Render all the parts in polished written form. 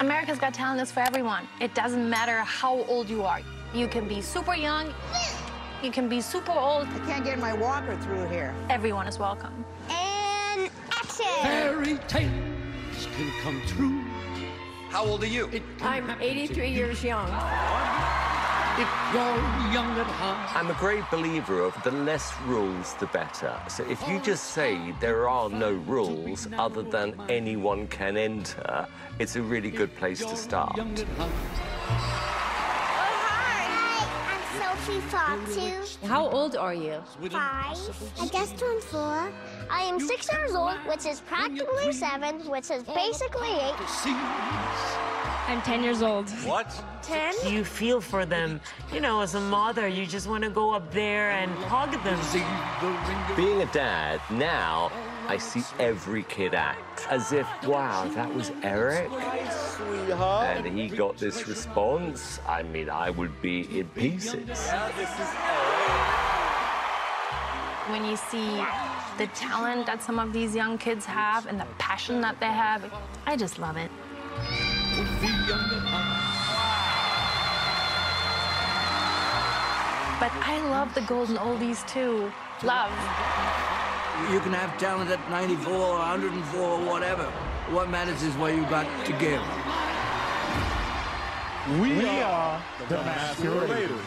America's Got Talent is for everyone. It doesn't matter how old you are. You can be super young. You can be super old. I can't get my walker through here. Everyone is welcome. And action! Fairy tales can come true. How old are you? I'm 83 years young. If you're young at heart. I'm a great believer of the less rules, the better. So if you just say there are no rules other than anyone can enter, it's a really good place to start. How old are you? 5. I just turned 4. I am 6 years old, which is practically 7, which is basically 8. I'm 10 years old. What? 10? You feel for them. You know, as a mother, you just want to go up there and hug them. Being a dad, now I see every kid act as if, wow, that was Eric. Sweetheart. And he got this response. I mean, I would be in pieces. Yeah, this is Eric. When you see the talent that some of these young kids have and the passion that they have, I just love it. But I love the golden oldies, too. Love. You can have talent at 94 or 104 or whatever. What matters is what you got to give. We are the Masqueraders.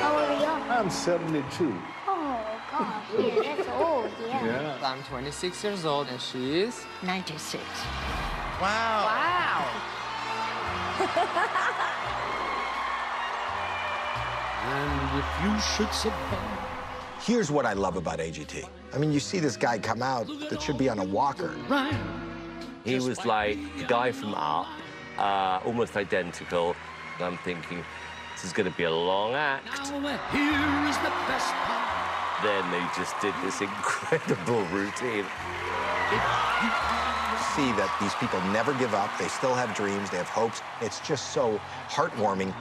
How old are you? I'm 72. Oh, gosh, yeah, that's old, yeah. I'm 26 years old, and she is 96. Wow. Wow. And if you should survive. Here's what I love about AGT. I mean, you see this guy come out that should be on a walker. He was like the guy from Up, almost identical. And I'm thinking, this is going to be a long act. Here is the best part. Then they just did this incredible routine. See that these people never give up. They still have dreams. They have hopes. It's just so heartwarming.